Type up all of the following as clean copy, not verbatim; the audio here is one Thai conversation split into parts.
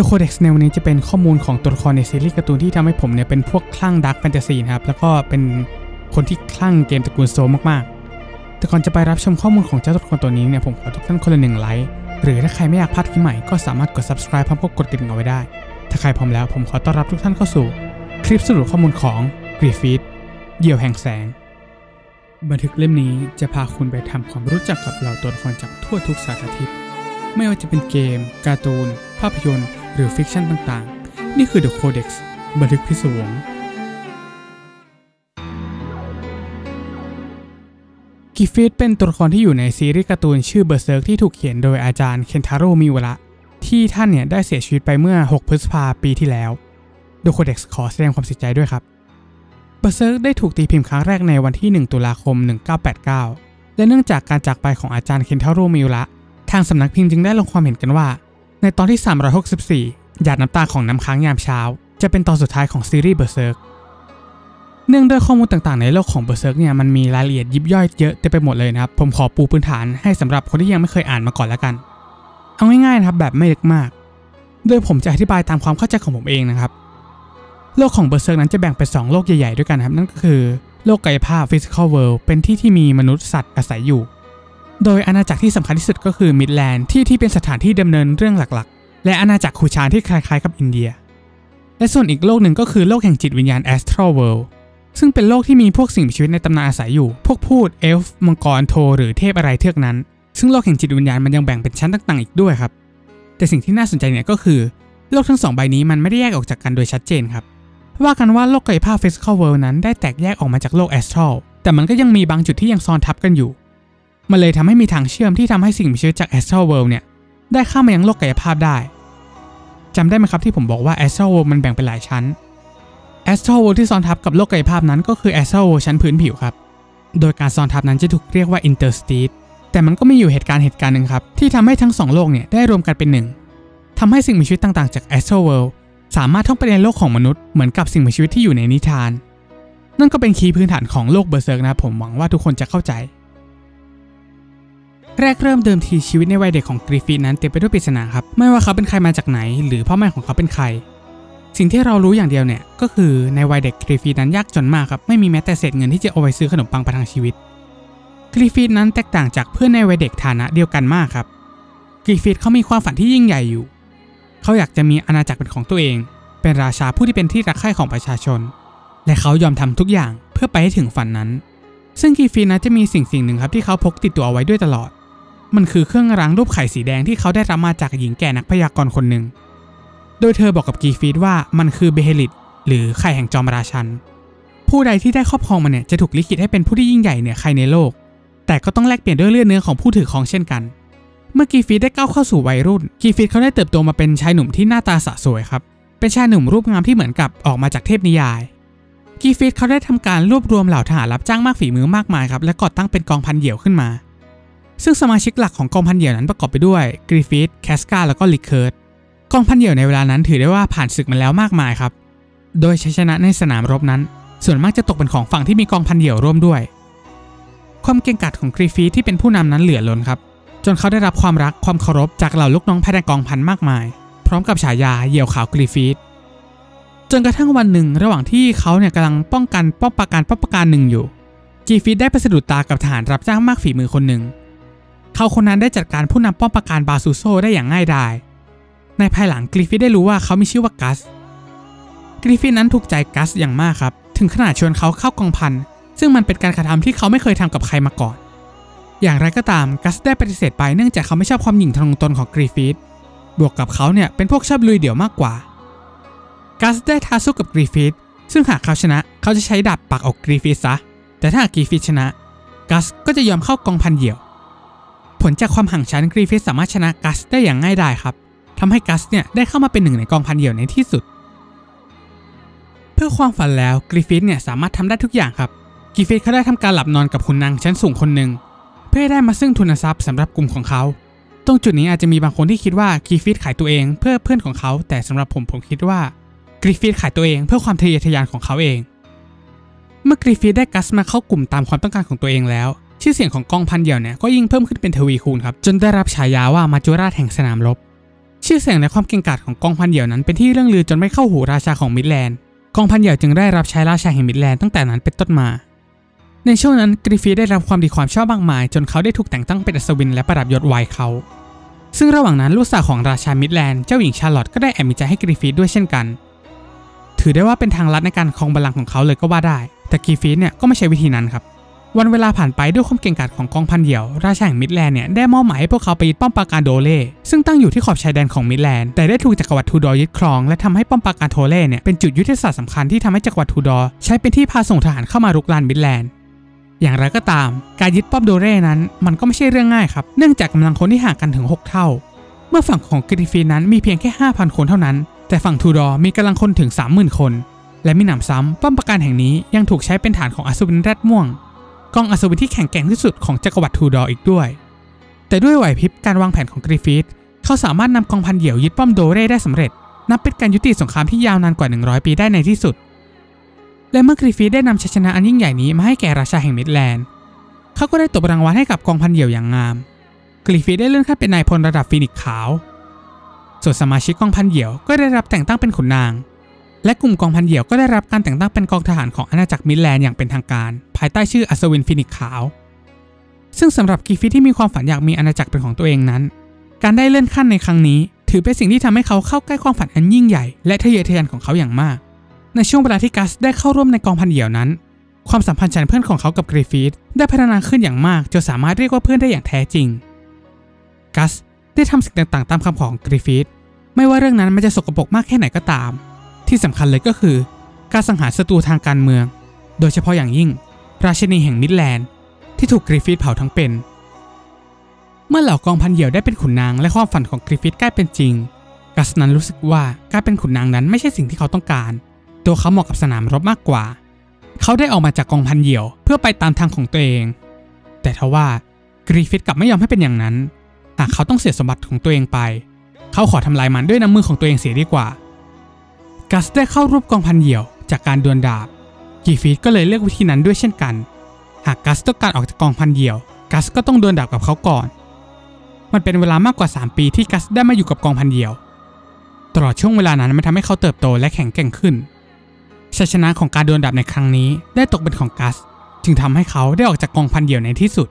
The Codex ในวันนี้จะเป็นข้อมูลของตัวละครในซีรีส์การ์ตูนที่ทำให้ผมเนี่ยเป็นพวกคลั่งดาร์กแฟนตาซีนะครับแล้วก็เป็นคนที่คลั่งเกมตระกูลโซมากๆแต่ก่อนจะไปรับชมข้อมูลของเจ้าตัวละครตัวนี้เนี่ยผมขอทุกท่านคนละ1ไลค์หรือถ้าใครไม่อยากพลาดคลิปใหม่ก็สามารถกด subscribe พร้อมกับกดกระดิ่งเอาไว้ได้ถ้าใครพร้อมแล้วผมขอต้อนรับทุกท่านเข้าสู่คลิปสรุปข้อมูลของกริฟฟิธเหยี่ยวแห่งแสงบันทึกเล่มนี้จะพาคุณไปทำความรู้จักกับเหล่าตัวละครจากทั่วทุกสารทิศไม่ว่าจะเป็นเกมการ์ตูนภาพยนตร์หรือฟิกชันต่างๆนี่คือ The Codex บันทึกพิศวงกริฟฟิธเป็นตัวละครที่อยู่ในซีรีส์การ์ตูนชื่อเบอร์เซิร์กที่ถูกเขียนโดยอาจารย์เคนทาโร่ มิวระที่ท่านเนี่ยได้เสียชีวิตไปเมื่อ6 พฤษภาคมปีที่แล้ว The Codex ขอแสดงความเสียใจด้วยครับเบอร์เซิร์กได้ถูกตีพิมพ์ครั้งแรกในวันที่1 ตุลาคม 1989และเนื่องจากการจากไปของอาจารย์เคนทาโร่ มิวระทางสำนักพิมพ์จึงได้ลงความเห็นกันว่าในตอนที่364หยาดน้ำตาของน้ำค้างยามเช้าจะเป็นตอนสุดท้ายของซีรีส์เบอร์เซิร์กเนื่องด้วยข้อมูลต่างๆในโลกของเบอร์เซิร์กเนี่ยมันมีรายละเอียดยิบย่อยเยอะเต็มไปหมดเลยนะครับผมขอปูพื้นฐานให้สำหรับคนที่ยังไม่เคยอ่านมาก่อนแล้วกันเอาง่ายๆนะครับแบบไม่ลึกมากโดยผมจะอธิบายตามความเข้าใจของผมเองนะครับโลกของเบอร์เซิร์กนั้นจะแบ่งเป็น2โลกใหญ่ๆด้วยกันครับนั่นก็คือโลกกายภาพ physical world เป็นที่ที่มีมนุษย์สัตว์อาศัยอยู่โดยอาณาจักรที่สำคัญที่สุดก็คือมิดแลนด์ที่เป็นสถานที่ดำเนินเรื่องหลักๆและอาณาจักรคูชานที่คล้ายๆกับอินเดียและส่วนอีกโลกหนึ่งก็คือโลกแห่งจิตวิญญาณ astral world ซึ่งเป็นโลกที่มีพวกสิ่งมีชีวิตในตำนานอาศัยอยู่พวกพูดเอลฟ์มังกรโทหรือเทพอะไรเทือกนั้นซึ่งโลกแห่งจิตวิญญาณมันยังแบ่งเป็นชั้นต่างๆอีกด้วยครับแต่สิ่งที่น่าสนใจเนี่ยก็คือโลกทั้ง2ใบนี้มันไม่ได้แยกออกจากกันโดยชัดเจนครับว่ากันว่าโลกกายภาพ physical world นั้นได้แตกแยกออกมาจากโลก astral แต่มันก็ยังมีบางจุดที่ยังซ้อนทับกันอยู่มันเลยทำให้มีทางเชื่อมที่ทำให้สิ่งมีชีวิตจาก Astral World เนี่ยได้เข้ามายังโลกกายภาพได้จำได้ไหมครับที่ผมบอกว่า Astral World มันแบ่งเป็นหลายชั้น Astral World ที่ซ้อนทับกับโลกกายภาพนั้นก็คือ Astral World ชั้นพื้นผิวครับโดยการซ้อนทับนั้นจะถูกเรียกว่า Interstice แต่มันก็มีอยู่เหตุการณ์หนึ่งครับที่ทำให้ทั้ง2โลกเนี่ยได้รวมกันเป็นหนึ่งทำให้สิ่งมีชีวิตต่างๆจาก Astral World สามารถท่องไปในโลกของมนุษย์เหมือนกับสิ่งมีชีวิตที่อยู่ในนิทานนั่นก็เป็นคีย์พื้นฐานของโลก Berserk นะผมหวังว่าทุกคนจะเข้าใจแรกเริ่มเดิมทีชีวิตในวัยเด็กของกริฟฟิธนั้นเต็มไปด้วยปริศนาครับไม่ว่าเขาเป็นใครมาจากไหนหรือพ่อแม่ของเขาเป็นใครสิ่งที่เรารู้อย่างเดียวเนี่ยก็คือในวัยเด็กกริฟฟิธนั้นยากจนมากครับไม่มีแม้แต่เศษเงินที่จะเอาไปซื้อขนมปังประทังชีวิตกริฟฟิธนั้นแตกต่างจากเพื่อนในวัยเด็กฐานะเดียวกันมากครับกริฟฟิธเขามีความฝันที่ยิ่งใหญ่อยู่เขาอยากจะมีอาณาจักรเป็นของตัวเองเป็นราชาผู้ที่เป็นที่รักใคร่ของประชาชนและเขายอมทำทุกอย่างเพื่อไปให้ถึงฝันนั้นซึ่งกริฟฟิธนั้นจะมีสิ่งหนึ่งครับที่เขาพกติดตัวเอาไว้ด้วยตลอดมันคือเครื่องรางรูปไข่สีแดงที่เขาได้รับมาจากหญิงแก่นักพยากรณ์คนหนึ่งโดยเธอบอกกับกริฟฟิธว่ามันคือเบเฮลิตหรือไข่แห่งจอมราชันผู้ใดที่ได้ครอบครองมันเนี่ยจะถูกลิขิตให้เป็นผู้ที่ยิ่งใหญ่เหนือใครในโลกแต่ก็ต้องแลกเปลี่ยนด้วยเลือดเนื้อของผู้ถือครองเช่นกันเมื่อกริฟฟิธได้ก้าวเข้าสู่วัยรุ่นกริฟฟิธเขาได้เติบโตมาเป็นชายหนุ่มที่หน้าตาสะสวยครับเป็นชายหนุ่มรูปงามที่เหมือนกับออกมาจากเทพนิยายกริฟฟิธเขาได้ทำการรวบรวมเหล่าทหารรับจ้างมากฝีมือมากมายครับและก่อตั้งเป็นกองพันเหยี่ยวขึ้นมาซึ่งสมาชิกหลักของกองพันเหยี่ยวนั้นประกอบไปด้วยกริฟฟิธ แคสกาแล้วก็ลิคเคิร์ตกองพันเหยี่ยวในเวลานั้นถือได้ว่าผ่านศึกมาแล้วมากมายครับโดยชัยชนะในสนามรบนั้นส่วนมากจะตกเป็นของฝั่งที่มีกองพันเหยี่ยวร่วมด้วยความเก่งกาจของกริฟฟิธที่เป็นผู้นำนั้นเหลือล้นครับจนเขาได้รับความรักความเคารพจากเหล่าลูกน้องภายในกองพันมากมายพร้อมกับฉายาเหยี่ยวขาวกริฟฟิธจนกระทั่งวันหนึ่งระหว่างที่เขาเนี่ยกำลังป้องกันป้อมปราการหนึ่งอยู่กริฟฟิธได้ไปสะดุดตากับทหารรับจ้างมากฝีมือคนหนึ่งเขาคนนั้นได้จัดการผู้นำป้อมปราการบาซูโซได้อย่างง่ายดายในภายหลังกริฟฟิธได้รู้ว่าเขามีชื่อว่ากัสกริฟฟิธนั้นถูกใจกัสอย่างมากครับถึงขนาดชวนเขาเข้ากองพันซึ่งมันเป็นการกระทำที่เขาไม่เคยทำกับใครมาก่อนอย่างไรก็ตามกัสได้ปฏิเสธไปเนื่องจากเขาไม่ชอบความหยิ่งทะนงตนของกริฟฟิธบวกกับเขาเนี่ยเป็นพวกชอบลุยเดี่ยวมากกว่ากัสได้ท้าสู้กับกริฟฟิธซึ่งหากเขาชนะเขาจะใช้ดาบปักออกกริฟฟิธซะแต่ถ้ากริฟฟิธชนะกัสก็จะยอมเข้ากองพันเหยี่ยวผลจากความห่างชั้นกริฟฟิธสามารถชนะกัสได้อย่างง่ายดายครับทำให้กัสเนี่ยได้เข้ามาเป็นหนึ่งในกองพันเหยี่ยวในที่สุดเพื่อความฝันแล้วกริฟฟิธเนี่ยสามารถทำได้ทุกอย่างครับกริฟฟิธเขาได้ทำการหลับนอนกับขุนนางชั้นสูงคนหนึ่งเพื่อได้มาซึ่งทุนทรัพย์สำหรับกลุ่มของเขาตรงจุดนี้อาจจะมีบางคนที่คิดว่ากริฟฟิธขายตัวเองเพื่อเพื่อนของเขาแต่สำหรับผมคิดว่ากริฟฟิธขายตัวเองเพื่อความทะเยอทะยานของเขาเองเมื่อกริฟฟิธได้กัสมาเข้ากลุ่มตามความต้องการของตัวเองแล้วชื่อเสียงของกองพันเหยี่ยวเนี่ยก็ยิ่งเพิ่มขึ้นเป็นทวีคูณครับจนได้รับฉายาว่ามัจจุราชแห่งสนามรบ ชื่อเสียงและความเก่งกาจของกองพันเหยี่ยวนั้นเป็นที่เรื่องลือจนไม่เข้าหูราชาของมิดแลนด์กองพันเหยี่ยวจึงได้รับใช้ราชาแห่งมิดแลนด์ตั้งแต่นั้นเป็นต้นมาในช่วงนั้นกริฟฟีได้รับความดีความชอบมากมายจนเขาได้ถูกแต่งตั้งเป็นอัศวินและประดับยศไว้เขาซึ่งระหว่างนั้นลูกสาวของราชามิดแลนด์เจ้าหญิงชาร์ลอตก็ได้แอบมีใจให้กริฟฟีด้วยเช่นกันถือได้ว่าเป็นทางลัดในการครองบัลลังก์ของเขาเลยก็ว่าได้แต่กริฟฟีเนี่ยก็ไม่ใช่วิธีนั้นครับวันเวลาผ่านไปด้วยความเก่งกาจของกองพันเหยี่ยวราชาแห่งมิดแลนด์เนี่ยได้มอบหมายให้พวกเขาไปยึดป้อมปราการโดเล่ซึ่งตั้งอยู่ที่ขอบชายแดนของมิดแลนด์แต่ได้ถูกจักรวรรดิทูดอร์ยึดครองและทำให้ป้อมปราการโดเล่เนี่ยเป็นจุดยุทธศาสตร์สำคัญที่ทำให้จักรวรรดิทูดอร์ใช้เป็นที่พาส่งทหารเข้ามารุกรานมิดแลนด์อย่างไรก็ตามการยึดป้อมโดเล่นั้นมันก็ไม่ใช่เรื่องง่ายครับเนื่องจากกำลังคนที่ห่างกันถึง6เท่าเมื่อฝั่งของกริฟฟีนนั้นมีเพียงแค่ 5,000 คนเท่านั้นแต่ฝั่งทูดอร์มีกำลังคนถึง 30,000 คนและมีหนำซ้ำป้อมปราการแห่งนี้ยังถูกใช้เป็นฐานของอัศวินแรดม่วงกองอัศวินที่แข็งแกร่งที่สุดของจักรวรรดิทูดอร์อีกด้วยแต่ด้วยไหวพริบการวางแผนของกริฟฟิธเขาสามารถนำกองพันเหยี่ยวยึดป้อมโดเร่ได้สำเร็จนับเป็นการยุติสงครามที่ยาวนานกว่า100 ปีได้ในที่สุดและเมื่อกริฟฟิธได้นำชัยชนะอันยิ่งใหญ่นี้มาให้แก่ราชาแห่งมิดแลนด์เขาก็ได้ตบรางวัลให้กับกองพันเหยี่ยวอย่างงามกริฟฟิธได้เลื่อนขั้นเป็นนายพลระดับฟีนิกซ์ขาวส่วนสมาชิกกองพันเหยี่ยวก็ได้รับแต่งตั้งเป็นขุนนางและกลุ่มกองพันเหยี่ยวก็ได้รับการแต่งตั้งเป็นกองทหารของอาณาจักรมิดแลนด์อย่างเป็นทางการภายใต้ชื่ออัศวินฟีนิกซ์ขาวซึ่งสำหรับกริฟฟิธที่มีความฝันอยากมีอาณาจักรเป็นของตัวเองนั้นการได้เลื่อนขั้นในครั้งนี้ถือเป็นสิ่งที่ทำให้เขาเข้าใกล้ความฝันอันยิ่งใหญ่และทะเยอทะยานของเขาอย่างมากในช่วงเวลาที่กัสได้เข้าร่วมในกองพันเหยี่ยวนั้นความสัมพันธ์ฉันเพื่อนของเขากับกริฟฟิธได้พัฒนาขึ้นอย่างมากจนสามารถเรียกว่าเพื่อนได้อย่างแท้จริงกัสได้ทำสิ่งต่างๆตามคำขอของกริฟฟิธไม่ว่าเรื่องนั้นมันจะสกปรกมากแค่ไหนก็ตามที่สำคัญเลยก็คือการสังหารศัตรูทางการเมืองโดยเฉพาะอย่างยิ่งราชินีแห่งมิดแลนด์ที่ถูกกริฟฟิธเผาทั้งเป็นเมื่อเหล่ากองพันเหยี่ยวได้เป็นขุนนางและความฝันของกริฟฟิธใกล้เป็นจริงกัสนั้นรู้สึกว่าการเป็นขุนนางนั้นไม่ใช่สิ่งที่เขาต้องการตัวเขาเหมาะกับสนามรบมากกว่าเขาได้ออกมาจากกองพันเหยี่ยวเพื่อไปตามทางของตัวเองแต่ทว่ากริฟฟิธกลับไม่ยอมให้เป็นอย่างนั้นหากเขาต้องเสียสมบัติของตัวเองไปเขาขอทำลายมันด้วยน้ำมือของตัวเองเสียดีกว่ากัสได้เข้าร่วมกองพันเหยี่ยวจากการดวลดาบกริฟฟิธก็เลยเลือกวิธีนั้นด้วยเช่นกันหากกัสต้องการออกจากกองพันเหยี่ยวกัสก็ต้องดวลดาบกับเขาก่อนมันเป็นเวลามากกว่า3 ปีที่กัสได้มาอยู่กับกองพันเหยี่ยวตลอดช่วงเวลานั้นมันทำให้เขาเติบโตและแข็งแกร่งขึ้นชัยชนะของการดวลดาบในครั้งนี้ได้ตกเป็นของกัสจึงทำให้เขาได้ออกจากกองพันเหยี่ยวในที่สุด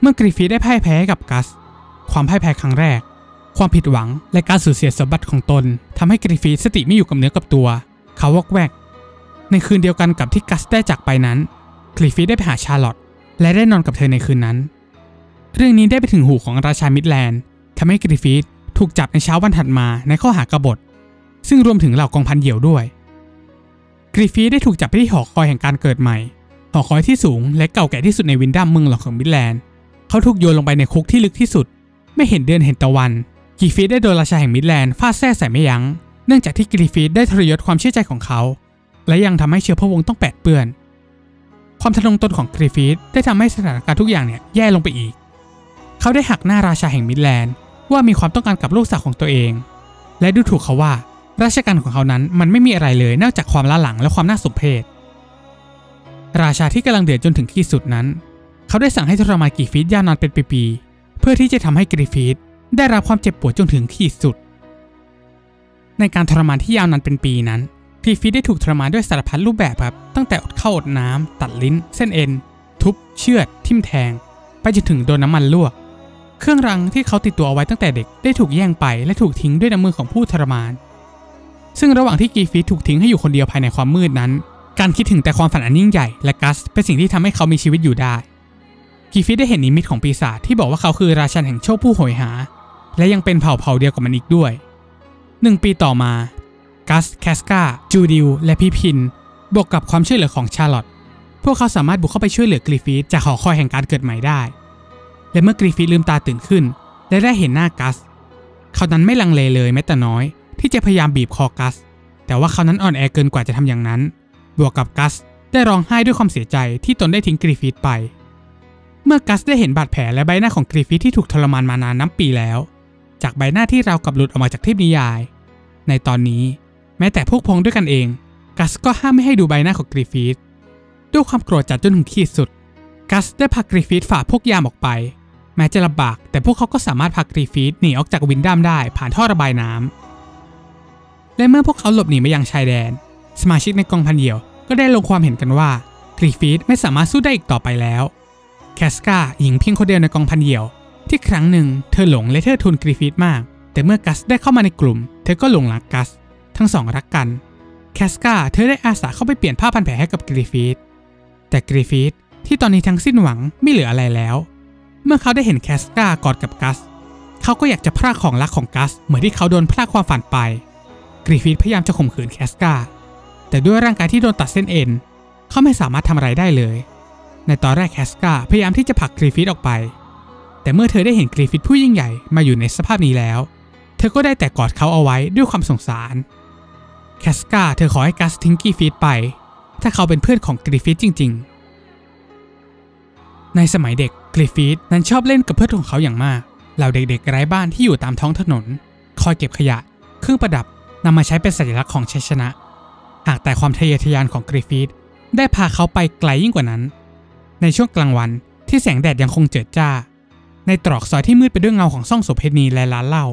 เมื่อกริฟฟิธได้พ่ายแพ้กับกัสความพ่ายแพ้ครั้งแรกความผิดหวังและการสูญเสียสมบัติของตนทำให้กริฟฟิธสติไม่อยู่กับเนื้อกับตัวเขาวอกแวกในคืนเดียวกันกับที่กัสได้จากไปนั้นกริฟฟิธได้ไปหาชาร์ลอตและได้นอนกับเธอในคืนนั้นเรื่องนี้ได้ไปถึงหูของราชามิดแลนด์ทำให้กริฟฟิธถูกจับในเช้าวันถัดมาในข้อหากบฏซึ่งรวมถึงเหล่ากองพันเหยี่ยวด้วยกริฟฟิธได้ถูกจับไปที่หอคอยแห่งการเกิดใหม่หอคอยที่สูงและเก่าแก่ที่สุดในวินดัมเมืองหลวงของมิดแลนด์เขาถูกโยนลงไปในคุกที่ลึกที่สุดไม่เห็นเดือนเห็นตะวันกริฟฟิธได้โดนราชาแห่งมิดแลนด์ฟาดแส้ใส่ไม่ยั้งเนื่องจากที่กริฟฟิธได้ทรยศความเชื่อใจของเขาและยังทำให้เชื้อพระวงศ์ต้องแปดเปื้อนความทะนงตนของกริฟฟิธได้ทำให้สถานการณ์ทุกอย่างเนี่ยแย่ลงไปอีกเขาได้หักหน้าราชาแห่งมิดแลนด์ว่ามีความต้องการกับลูกสาวของตัวเองและดูถูกเขาว่าราชการของเขานั้นมันไม่มีอะไรเลยนอกจากความล้าหลังและความน่าสมเพชราชาที่กำลังเดือดจนถึงที่สุดนั้นเขาได้สั่งให้ทรมานกริฟฟิธยาวนานเป็นปีๆเพื่อที่จะทำให้กริฟฟิธได้รับความเจ็บปวดจนถึงขีดสุดในการทรมานที่ยาวนานเป็นปีนั้นกริฟฟิธได้ถูกทรมานด้วยสารพัดรูปแบบครับตั้งแต่อดข้าวอดน้ำตัดลิ้นเส้นเอ็นทุบเชือดทิ่มแทงไปจนถึงโดนน้ำมันลวกเครื่องรางที่เขาติดตัวเอาไว้ตั้งแต่เด็กได้ถูกแย่งไปและถูกทิ้งด้วยน้ำมือของผู้ทรมานซึ่งระหว่างที่กริฟฟิธถูกทิ้งให้อยู่คนเดียวภายในความมืดนั้นการคิดถึงแต่ความฝันอันยิ่งใหญ่และกัสเป็นสิ่งที่ทำให้เขามีชีวิตอยู่ได้กริฟฟิธได้เห็นนิมิตของปีศาจที่บอกว่าเขาคือราชันแห่งโชคผู้โหยหาและยังเป็นเผ่าเดียวกับมันอีกด้วย1 ปีต่อมากัสแคสกาจูดิลและพี่พินบวกกับความช่วยเหลือของชาร์ลอตพวกเขาสามารถบุกเข้าไปช่วยเหลือกริฟฟิธจากหอคอยแห่งการเกิดใหม่ได้และเมื่อกริฟฟิธลืมตาตื่นขึ้นและได้เห็นหน้ากัสเขานั้นไม่ลังเลเลยแม้แต่น้อยที่จะพยายามบีบคอกัสแต่ว่าเขานั้นอ่อนแอเกินกว่าจะทำอย่างนั้นบวกกับกัสได้ร้องไห้ด้วยความเสียใจที่ตนได้ทิ้งกริฟฟิธไปเมื่อกัสได้เห็นบาดแผลและใบหน้าของกริฟฟิธที่ถูกทรมานมานานนับปีแล้วจากใบหน้าที่ราวกับหลุดออกมาจากเทพนิยายในตอนนี้แม้แต่พวกพงด้วยกันเองกัสก็ห้ามไม่ให้ดูใบหน้าของกริฟฟิธด้วยความโกรธจัดจนถึงขีดสุดกัสได้พากริฟฟิธฝ่าพวกยามออกไป แม้จะลำบากแต่พวกเขาก็สามารถพากรีฟีดหนีออกจากวินดัมได้ผ่านท่อระบายน้ำและเมื่อพวกเขาหลบหนีไปยังชายแดนสมาชิกในกองพันเดี่ยวก็ได้ลงความเห็นกันว่ากรีฟีดไม่สามารถสู้ได้อีกต่อไปแล้วแคสกาหญิงเพียงคนเดียวในกองพันเดี่ยวที่ครั้งหนึ่งเธอหลงและเธอทุนกรีฟีดมากแต่เมื่อกัสได้เข้ามาในกลุ่มเธอก็หลงรักกัสทั้งสองรักกันแคสกาเธอได้อาสาเข้าไปเปลี่ยนผ้าพันแผลให้กับกรีฟีดแต่กรีฟีดที่ตอนนี้ทั้งสิ้นหวังไม่เหลืออะไรแล้วเมื่อเขาได้เห็นแคสกากอดกับกัสเขาก็อยากจะพรากของรักของกัสเหมือนที่เขาโดนพรากความฝันไปกรีฟีดพยายามจะข่มขืนแคสกาแต่ด้วยร่างกายที่โดนตัดเส้นเอ็นเขาไม่สามารถทำอะไรได้เลยในตอนแรกแคสกาพยายามที่จะผลักกรีฟีดออกไปแต่เมื่อเธอได้เห็นกรีฟีดผู้ยิ่งใหญ่มาอยู่ในสภาพนี้แล้วเธอก็ได้แต่กอดเขาเอาไว้ด้วยความสงสารแคสกาเธอขอให้กัสทิ้งกรีฟีดไปถ้าเขาเป็นเพื่อนของกรีฟีดจริงๆในสมัยเด็กกรีฟีดนั้นชอบเล่นกับเพื่อนของเขาอย่างมากเหล่าเด็กๆไร้บ้านที่อยู่ตามท้องถนนคอยเก็บขยะเครื่องประดับนำมาใช้เป็นสัญลักษณ์ของชัยชนะหากแต่ความทะเยอทะยานของกรีฟีดได้พาเขาไปไกลยิ่งกว่านั้นในช่วงกลางวันที่แสงแดดยังคงเจิดจ้าในตรอกซอยที่มืดไปด้วยเงาของซ่องโสเภณีและร้านเหล้า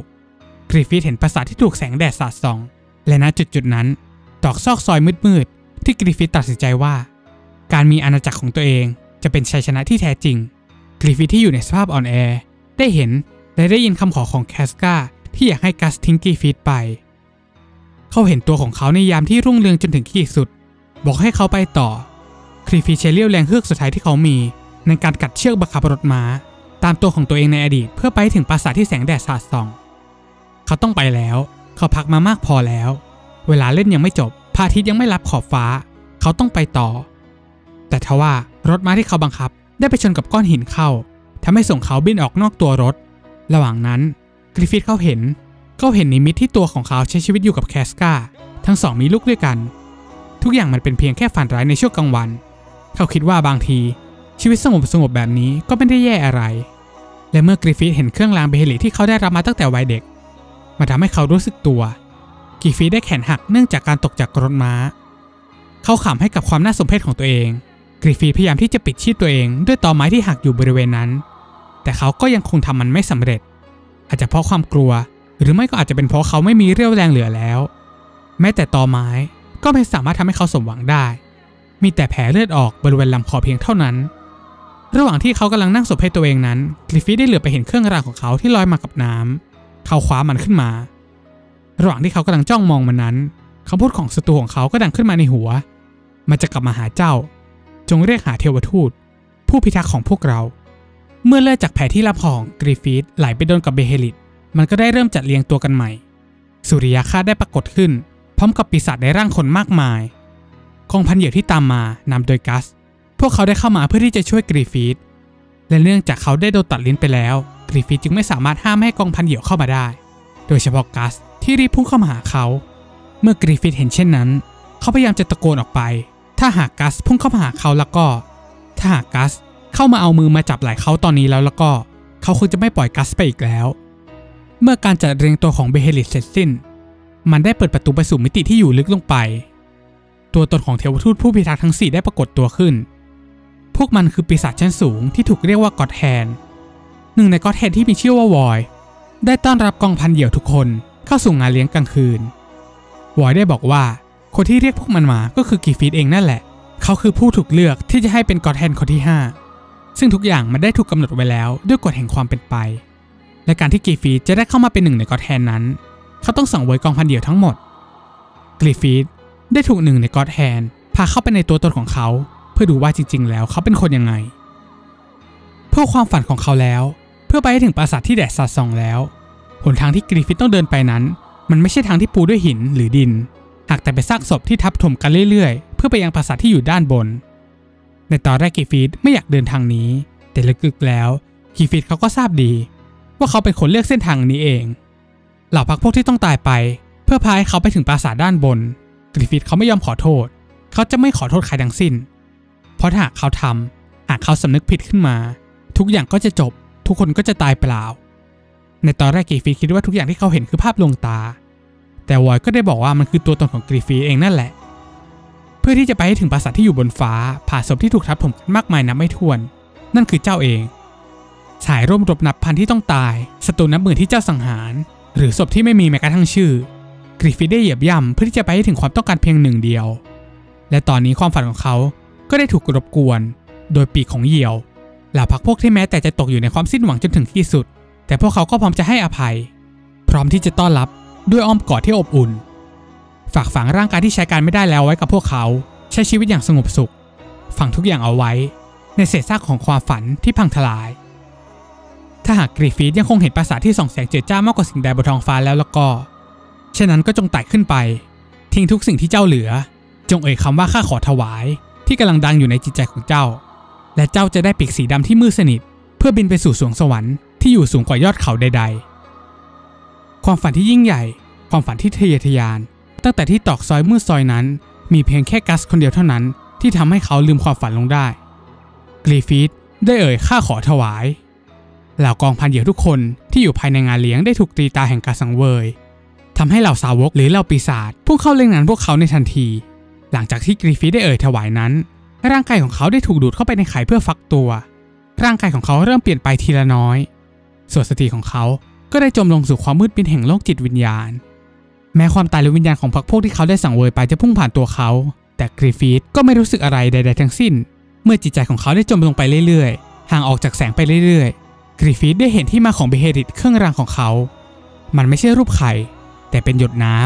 กรีฟีดเห็นปราสาทที่ถูกแสงแดดสาดส่องและณจุดนั้นตรอกซอกซอยมืดๆที่กรีฟีดตัดสินใจว่าการมีอาณาจักรของตัวเองจะเป็นชัยชนะที่แท้จริงกรีฟีดที่อยู่ในสภาพอ่อนแอได้เห็นและได้ยินคำขอของแคสกาที่อยากให้กัสทิ้งกรีฟีดไปเขาเห็นตัวของเขาในยามที่รุ่งเรืองจนถึงขีดสุดบอกให้เขาไปต่อกรีฟีดใช้เรี่ยวแรงเฮือกสุดท้ายที่เขามีในการกัดเชือกบังคับรถม้าตามตัวของตัวเองในอดีตเพื่อไปถึงปราสาทที่แสงแดดสาดส่องเขาต้องไปแล้วเขาพักมามากพอแล้วเวลาเล่นยังไม่จบพระอาทิตย์ยังไม่ลับขอบฟ้าเขาต้องไปต่อแต่ทว่ารถม้าที่เขาบังคับได้ไปชนกับก้อนหินเข้าทำให้ส่งเขาบินออกนอกตัวรถระหว่างนั้นกรีฟีดเขาเห็นนิมิตที่ตัวของเขาใช้ชีวิตอยู่กับแคสกาทั้งสองมีลูกด้วยกันทุกอย่างมันเป็นเพียงแค่ฝันร้ายในช่วงกลางวันเขาคิดว่าบางทีชีวิตสงบแบบนี้ก็ไม่ได้แย่อะไรและเมื่อกรีฟีดเห็นเครื่องรางเบเฮลิที่เขาได้รับมาตั้งแต่วัยเด็กมาทำให้เขารู้สึกตัวกรีฟีดได้แขนหักเนื่องจากการตกจากรถม้าเขาขำให้กับความน่าสมเพชของตัวเองกรีฟีดพยายามที่จะปิดชีพตัวเองด้วยตอไม้ที่หักอยู่บริเวณนั้นแต่เขาก็ยังคงทำมันไม่สำเร็จอาจจะเพราะความกลัวหรือไม่ก็อาจจะเป็นเพราะเขาไม่มีเรี่ยวแรงเหลือแล้วแม้แต่ตอไม้ก็ไม่สามารถทำให้เขาสมหวังได้มีแต่แผลเลือดออกบริเวณลำคอเพียงเท่านั้นระหว่างที่เขากำลังนั่งสบให้ตัวเองนั้นกรีฟีดได้เหลือไปเห็นเครื่องรางของเขาที่ลอยมากับน้ำเขาคว้ามันขึ้นมาระหว่างที่เขากำลังจ้องมองมันนั้นคำพูดของศัตรูของเขาก็ดังขึ้นมาในหัวมันจะกลับมาหาเจ้าจงเรียกหาเทวทูตผู้พิทักษ์ของพวกเราเมื่อเลือดจากแผลที่ลำคอของกรีฟีดไหลไปโดนกับเบเฮลิตมันก็ได้เริ่มจัดเรียงตัวกันใหม่สุริยคราสได้ปรากฏขึ้นพร้อมกับปีศาจในร่างคนมากมายกองพันเหยี่ยวที่ตามมานำโดยกัสพวกเขาได้เข้ามาเพื่อที่จะช่วยกรีฟีดและเนื่องจากเขาได้โดนตัดลิ้นไปแล้วกรีฟีดจึงไม่สามารถห้ามให้กองพันเหยี่ยวเข้ามาได้โดยเฉพาะกัสที่รีบพุ่งเข้ามาหาเขาเมื่อกรีฟีดเห็นเช่นนั้นเขาพยายามจะตะโกนออกไปถ้าหากกัสพุ่งเข้ามาหาเขาแล้วก็ถ้าหากกัสเข้ามาเอามือมาจับไหล่เขาตอนนี้แล้วก็เขาคงจะไม่ปล่อยกัสไปอีกแล้วเมื่อการจัดเรียงตัวของเบเฮลิตเสร็จสิ้นมันได้เปิดประตูไปสู่มิติที่อยู่ลึกลงไปตัวตนของเทวทูตผู้พิทักษ์ทั้ง4ได้ปรากฏตัวขึ้นพวกมันคือปีศาจชั้นสูงที่ถูกเรียกว่ากอดแฮนหนึ่งในกอดแฮนที่มีชื่อว่าวอยได้ต้อนรับกองพันเหยี่ยวทุกคนเข้าสู่งานเลี้ยงกลางคืนวอยได้บอกว่าคนที่เรียกพวกมันมาก็คือกรีฟีดเองนั่นแหละเขาคือผู้ถูกเลือกที่จะให้เป็นกอดแฮนคนที่5ซึ่งทุกอย่างมันได้ถูกกำหนดไว้แล้วด้วยกฎแห่งความเป็นไปและการที่กรีฟีดจะได้เข้ามาเป็นหนึ่งในกอดแฮนนั้นเขาต้องสังเวยกองพันเหยี่ยวทั้งหมดกรีฟีดได้ถูกหนึ่งในกอดแฮนพาเข้าไปในตัวตนของเขาเพื่อดูว่าจริงๆแล้วเขาเป็นคนยังไงเพื่อความฝันของเขาแล้วเพื่อไปถึงปราสาทที่แดดสาดส่องแล้วหนทางที่กรีฟีดต้องเดินไปนั้นมันไม่ใช่ทางที่ปูด้วยหินหรือดินหากแต่เป็นซากศพที่ทับถมกันเรื่อยๆเพื่อไปยังปราสาทที่อยู่ด้านบนในตอนแรกกรีฟีดไม่อยากเดินทางนี้แต่ลึกๆแล้วกรีฟีดเขาก็ทราบดีว่าเขาเป็นคนเลือกเส้นทางนี้เองเหล่าพรรคพวกที่ต้องตายไปเพื่อพาให้เขาไปถึงปราสาทด้านบนกรีฟีดเขาไม่ยอมขอโทษเขาจะไม่ขอโทษใครทั้งสิ้นเพราะหากเขาทำหากเขาสำนึกผิดขึ้นมาทุกอย่างก็จะจบทุกคนก็จะตายเปล่าในตอนแรกกรีฟีดคิดว่าทุกอย่างที่เขาเห็นคือภาพลวงตาแต่วอยก็ได้บอกว่ามันคือตัวตนของกรีฟีดเองนั่นแหละเพื่อที่จะไปให้ถึงปราสาทที่อยู่บนฟ้าผ่านศพที่ถูกทับถมมากมายนับไม่ถ้วนนั่นคือเจ้าเอง สายร่มรบนับพันที่ต้องตายศัตรูนับหมื่นที่เจ้าสังหารหรือศพที่ไม่มีแม้กระทั่งชื่อกริฟฟินได้เหยียบย่ำเพื่อที่จะไปให้ถึงความต้องการเพียงหนึ่งเดียวและตอนนี้ความฝันของเขาก็ได้ถูกรบกวนโดยปีกของเหยี่ยวเหล่าพรรคพวกที่แม้แต่จะตกอยู่ในความสิ้นหวังจนถึงที่สุดแต่พวกเขาก็พร้อมจะให้อภัยพร้อมที่จะต้อนรับด้วยอ้อมกอดที่อบอุ่นฝากฝังร่างกายที่ใช้การไม่ได้แล้วไว้กับพวกเขาใช้ชีวิตอย่างสงบสุขฝังทุกอย่างเอาไว้ในเศษซากของความฝันที่พังทลายถ้าหากกริฟฟินยังคงเห็นปราสาทที่ส่องแสงเจิดจ้ามากกว่าสิ่งใดบนท้องฟ้าแล้วก็ฉะนั้นก็จงไต่ขึ้นไปทิ้งทุกสิ่งที่เจ้าเหลือจงเอ่ยคำว่าข้าขอถวายที่กำลังดังอยู่ในจิตใจของเจ้าและเจ้าจะได้ปีกสีดำที่มืดสนิทเพื่อบินไปสู่สวงสวรรค์ที่อยู่สูงกว่ายอดเขาใดๆความฝันที่ยิ่งใหญ่ความฝันที่ทะเยอทะยานตั้งแต่ที่ตอกซอยมืดซอยนั้นมีเพียงแค่กัสคนเดียวเท่านั้นที่ทำให้เขาลืมความฝันลงได้กริฟฟินได้เอ่ยข้าขอถวายเหล่ากองพันเหยี่ยวทุกคนที่อยู่ภายในงานเลี้ยงได้ถูกตีตาแห่งการสังเวยทำให้เหล่าสาวกหรือเหล่าปีศาจผู้เข้าเล่นงานพวกเขาในทันทีหลังจากที่กริฟฟินได้เอ่ยถวายนั้นร่างกายของเขาได้ถูกดูดเข้าไปในไข่เพื่อฟักตัวร่างกายของเขาเริ่มเปลี่ยนไปทีละน้อยส่วนสติของเขาก็ได้จมลงสู่ความมืดมิดแห่งโลกจิตวิญญาณแม้ความตายและวิญญาณของพรรคพวกที่เขาได้สังเวยไปจะพุ่งผ่านตัวเขาแต่กริฟฟินก็ไม่รู้สึกอะไรใดๆทั้งสิ้นเมื่อจิตใจของเขาได้จมลงไปเรื่อยๆห่างออกจากแสงไปเรื่อยๆกริฟฟินได้เห็นที่มาของเบเฮริตเครื่องรางของเขามันไม่ใช่รูปไข่แต่เป็นหยดน้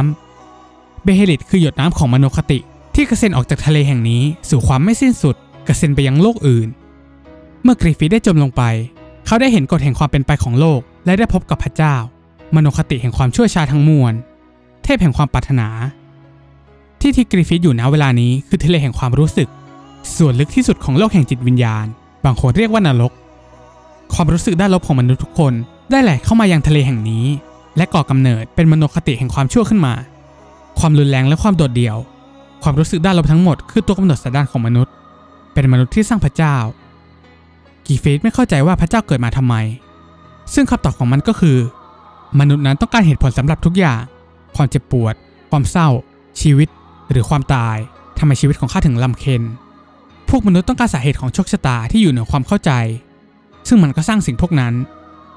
ำเบเฮริตคือหยดน้ำของมโนคติที่กระเซ็นออกจากทะเลแห่งนี้สู่ความไม่สิ้นสุดกระเซ็นไปยังโลกอื่นเมื่อกริฟฟินได้จมลงไปเขาได้เห็นกฎแห่งความเป็นไปของโลกและได้พบกับพระเจ้ามโนคติแห่งความชั่วช้าทั้งมวลเทพแห่งความปรารถนาที่กริฟฟินอยู่ณเวลานี้คือทะเลแห่งความรู้สึกส่วนลึกที่สุดของโลกแห่งจิตวิญญาณบางคนเรียกว่านรกความรู้สึกด้านลบของมนุษย์ทุกคนได้ไหลเข้ามายังทะเลแห่งนี้และก่อกำเนิดเป็นมโนคติแห่งความชั่วขึ้นมาความรุนแรงและความโดดเดี่ยวความรู้สึกด้านลบทั้งหมดคือตัวกำหนดสันดานของมนุษย์เป็นมนุษย์ที่สร้างพระเจ้ากริฟฟินไม่เข้าใจว่าพระเจ้าเกิดมาทำไมซึ่งคำตอบของมันก็คือมนุษย์นั้นต้องการเหตุผลสำหรับทุกอย่างความเจ็บปวดความเศร้าชีวิตหรือความตายทำไมชีวิตของข้าถึงลำเค็ญพวกมนุษย์ต้องการสาเหตุของโชคชะตาที่อยู่เหนือความเข้าใจซึ่งมันก็สร้างสิ่งพวกนั้น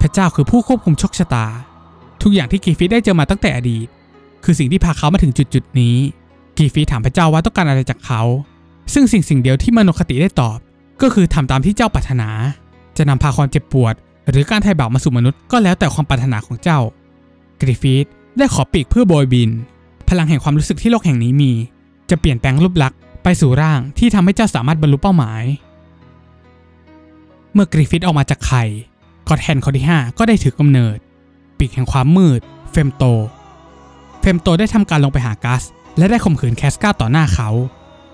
พระเจ้าคือผู้ควบคุมโชคชะตาทุกอย่างที่กริฟฟินได้เจอมาตั้งแต่อดีตคือสิ่งที่พาเขามาถึงจุดนี้กริฟฟินถามพระเจ้าว่าต้องการอะไรจากเขาซึ่งสิ่งเดียวที่มโนคติได้ตอบก็คือทำตามที่เจ้าปรารถนาจะนำพาความเจ็บปวดหรือการไถ่บาปมาสู่มนุษย์ก็แล้วแต่ความปรารถนาของเจ้ากริฟฟินได้ขอปีกเพื่อโบยบินพลังแห่งความรู้สึกที่โลกแห่งนี้มีจะเปลี่ยนแปลงรูปลักษณ์ไปสู่ร่างที่ทำให้เจ้าสามารถบรรลุเป้าหมายเมื่อกริฟฟินออกมาจากไข่ก็แทนคนที่5ก็ได้ถือกำเนิดปีกแห่งความมืดเฟมโตได้ทำการลงไปหากัสและได้ข่มขืนแคสก้าต่อหน้าเขา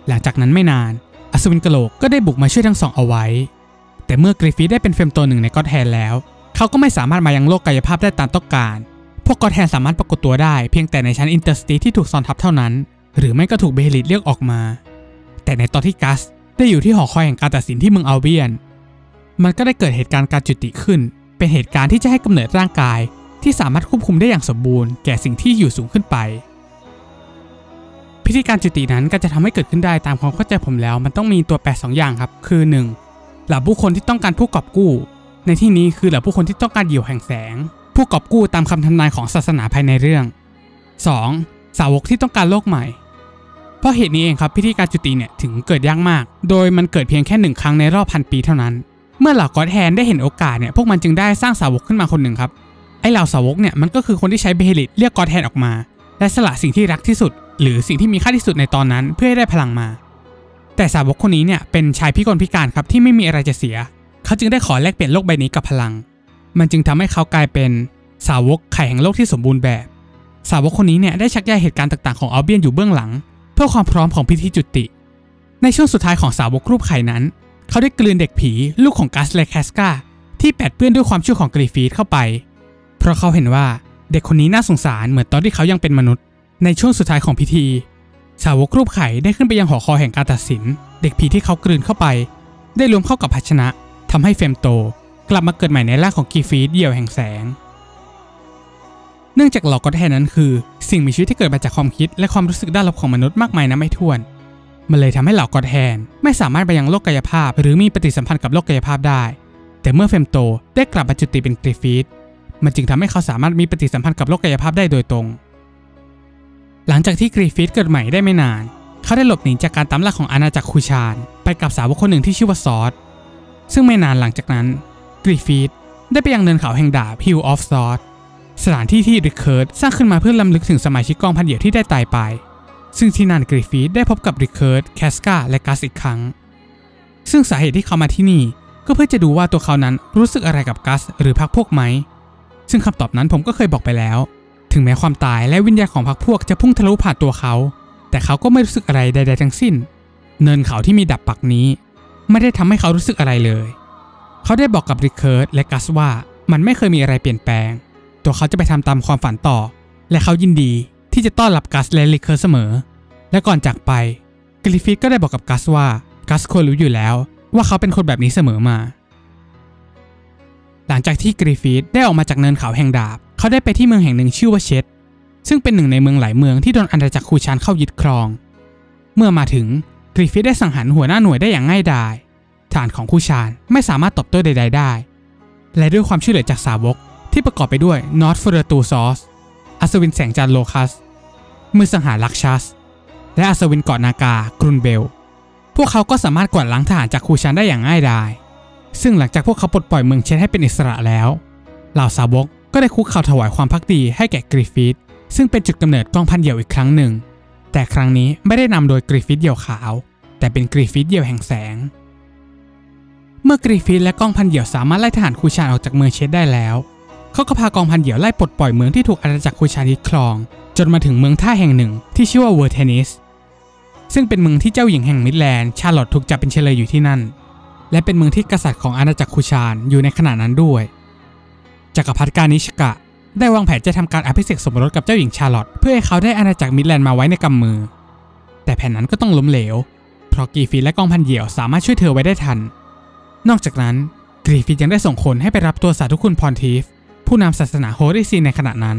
หลังจากนั้นไม่นานอสูรกะโหลกก็ได้บุกมาช่วยทั้งสองเอาไว้แต่เมื่อกริฟฟินได้เป็นเฟมโต1ในก็แทนแล้วเขาก็ไม่สามารถมายังโลกกายภาพได้ตามต้องการพวกก็แทนสามารถปรากฏตัวได้เพียงแต่ในชั้นอินเตอร์สตีที่ถูกซ่อนทับเท่านั้นหรือไม่ก็ถูกเบเฮริตเรียกออกมาแต่ในตอนที่กัสได้อยู่ที่หอคอยแห่งการตัดสินที่เมืองอัลเบียนมันก็ได้เกิดเหตุการณ์การจุติขึ้นเป็นเหตุการณ์ที่จะให้กำเนิดร่างกายที่สามารถควบคุมได้อย่างสมบูรณ์แก่สิ่งที่อยู่สูงขึ้นไปพิธีการจุตินั้นก็จะทำให้เกิดขึ้นได้ตามความเข้าใจผมแล้วมันต้องมีตัวแปร2อย่างครับคือ 1. เหล่าผู้คนที่ต้องการผู้กอบกู้ในที่นี้คือเหล่าผู้คนที่ต้องการเหยี่ยวแห่งแสงผู้กอบกู้ตามคำทำนายของศาสนาภายในเรื่อง 2. สาวกที่ต้องการโลกใหม่เพราะเหตุนี้เองครับพิธีการจุติเนี่ยถึงเกิดยากมากโดยมันเกิดเพียงแค่1ครั้งในรอบพันปีเท่านั้นเมื่อเหล่าก็อดแฮนได้เห็นโอกาสเนี่ยพวกมันจึงได้สร้างสาวกขึ้นมาคนหนึ่งครับไอเหล่าสาวกเนี่ยมันก็คือคนที่ใช้เบเฮริตเรียกก็อดแฮนออกมาและสละสิ่งที่รักที่สุดหรือสิ่งที่มีค่าที่สุดในตอนนั้นเพื่อให้ได้พลังมาแต่สาวกคนนี้เนี่ยเป็นชายพิการครับที่ไม่มีอะไรจะเสียเขาจึงได้ขอแลกเปลี่ยนโลกใบนี้กับพลังมันจึงทำให้เขากลายเป็นสาวกไข่แห่งโลกที่สมบูรณ์แบบสาวกคนนี้เนี่ยได้ชักใยเหตุการณ์ต่างๆของอัลเบียนอยู่เบื้องหลังเพื่อความพร้อมของพิธีจุติในช่วงสุดท้ายของสาวกรูปไข่นั้นเขาได้กลืนเด็กผีลูกของกัสและแคสก้าที่แปดเปื้อนด้วยความชั่วของกริฟฟินเข้าไปเพราะเขาเห็นว่าเด็กคนนี้น่าสงสารเหมือนตอนที่เขายังเป็นมนุษย์ในช่วงสุดท้ายของพิธีสาวกรูปไข่ได้ขึ้นไปยังหอคอยแห่งการตัดสินเด็กผีที่เขากลืนเข้าไปได้รวมเข้ากับภาชนะทำให้เฟมโตกลับมาเกิดใหม่ในร่างของกริฟฟินเหยี่ยวแห่งแสงเนื่องจากเหล่าก็อดแฮนนั้นคือสิ่งมีชีวิตที่เกิดมาจากความคิดและความรู้สึกด้านลบของมนุษย์มากมายนับไม่ถ้วนมันเลยทำให้เหล่าก็อดแฮนไม่สามารถไปยังโลกกายภาพหรือมีปฏิสัมพันธ์กับโลกกายภาพได้แท แต่เมื่อเฟมโตได้กลับมาจุติเป็นกริฟฟิธมันจึงทำให้เขาสามารถมีปฏิสัมพันธ์กับโลกกายภาพได้โดยตรงหลังจากที่กริฟฟิธเกิดใหม่ได้ไม่นานเขาได้หลบหนีจากการตามล่าของอาณาจักรคูชานไปกับสาวกคนหนึ่งที่ชื่อว่าซอสซึ่งไม่นานหลังจากนั้นกริฟฟิธได้ไปยังเนินเขาแห่งดาบฮิลออฟซอสสถานที่ที่ริคเคิร์ดสร้างขึ้นมาเพื่อล้ำลึกถึงสมาชิกกองพันเดี่ยวที่ได้ตายไปซึ่งที่นั่นกริฟฟิธได้พบกับริคเคิร์ดแคสกาและกัสอีกครั้งซึ่งสาเหตุที่เขามาที่นี่ก็เพื่อจะดูว่าตัวเขานั้นรู้สึกอะไรกับกัสหรือพรรคพวกไหมซึ่งคำตอบนั้นผมก็เคยบอกไปแล้วถึงแม้ความตายและวิญญาณของพรรคพวกจะพุ่งทะลุผ่านตัวเขาแต่เขาก็ไม่รู้สึกอะไรใดๆทั้งสิ้นเนินเขาที่มีดับปักนี้ไม่ได้ทำให้เขารู้สึกอะไรเลยเขาได้บอกกับริคเคิร์ดและกัสว่ามันไม่เคยมีอะไรเปลี่ยนแปลงตัวเขาจะไปทำตามความฝันต่อและเขายินดีที่จะต้อนรับกัสและริคเคิร์ดเสมอและก่อนจากไปกริฟฟิธก็ได้บอกกับกัสว่ากัสควรรู้อยู่แล้วว่าเขาเป็นคนแบบนี้เสมอมาหลังจากที่กริฟฟิธได้ออกมาจากเนินเขาแห่งดาบเขาได้ไปที่เมืองแห่งหนึ่งชื่อว่าเชดซึ่งเป็นหนึ่งในเมืองหลายเมืองที่โดนอาณาจักรคูชานเข้ายึดครองเมื่อมาถึงกริฟฟิธได้สังหารหัวหน้าหน่วยได้อย่างง่ายดายฐานของคูชานไม่สามารถตอบโต้ใดๆได้และด้วยความช่วยเหลือจากสาวกที่ประกอบไปด้วยนอร์ทฟูเรตูซอสอัศวินแสงจันทร์โลคัสมือสังหารลักชัสและอัศวินเกาะนากากรุนเบลพวกเขาก็สามารถกวาดล้างทหารจากคูชานได้อย่างง่ายดายซึ่งหลังจากพวกเขาปลดปล่อยเมืองเชดให้เป็นอิสระแล้วเหล่าสาวกก็ได้คุกเข่าถวายความภักดีให้แก่กริฟฟิธซึ่งเป็นจุดกำเนิดกองพันเดี่ยวอีกครั้งหนึ่งแต่ครั้งนี้ไม่ได้นำโดยกริฟฟิธเดี่ยวขาวแต่เป็นกริฟฟิธเดี่ยวแห่งแสงเมื่อกริฟฟิธและกองพันเดี่ยวสามารถไล่ทหารคูชานออกจากเมืองเชดได้แล้วเขาก็พากองพันเดี่ยวไล่ปลดปล่อยเมืองที่ถูกอาณาจักรคูชานยึดครองจนมาถึงเมืองท่าแห่งหนึ่งที่ชื่อว่าเวอร์เทนิสซึ่งเป็นเมืองที่เจ้าหญิงแห่งมิดแลนด์ชาร์ลอตถูกจับเป็นเชลยอยู่ที่นั่นและเป็นเมืองที่กษัตริย์ของอาณาจักรคูชานอยู่ในขณะนั้นด้วยจักรพรรดิกานิชกะได้วางแผนจะทำการอภิเษกสมรสกับเจ้าหญิงชาร์ลอตเพื่อให้เขาได้อาณาจักรมิดแลนด์มาไว้ในกำมือแต่แผนนั้นก็ต้องล้มเหลวเพราะกริฟฟิธและกองพันเดี่ยวสามารถช่วยเธอไว้ได้ทันนอกจากนั้นกริฟฟิธยังได้ส่งคนให้ไปรับตัวสาธุคุณพรทีฟผู้นำศาสนาโฮริซีในขณะนั้น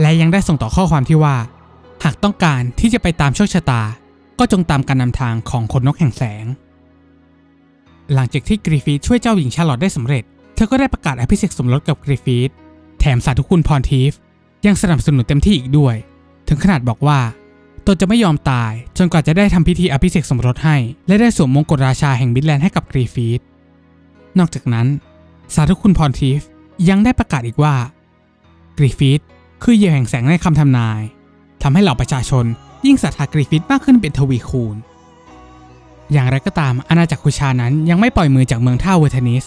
และยังได้ส่งต่อข้อความที่ว่าหากต้องการที่จะไปตามโชคชะตาก็จงตามการนำทางของขนนกแห่งแสงหลังจากที่กริฟฟิธช่วยเจ้าหญิงชาร์ลอตได้สำเร็จเธอก็ได้ประกาศอภิเษกสมรสกับกริฟฟิธแถมสาธุคุณพรทีฟยังสนับสนุนเต็มที่อีกด้วยถึงขนาดบอกว่าตนจะไม่ยอมตายจนกว่าจะได้ทำพิธีอภิเษกสมรสให้และได้สวมมงกุฎราชาแห่งมิดแลนด์ให้กับกริฟฟิธนอกจากนั้นสาธุคุณพรทีฟยังได้ประกาศอีกว่ากริฟฟิธคือเหยี่ยวแห่งแสงในคำทำนายทำให้เหล่าประชาชนยิ่งศรัทธากริฟฟิธมากขึ้นเป็นทวีคูณอย่างไรก็ตามอาณาจักรคูชานั้นยังไม่ปล่อยมือจากเมืองท่าเวอร์เทนิส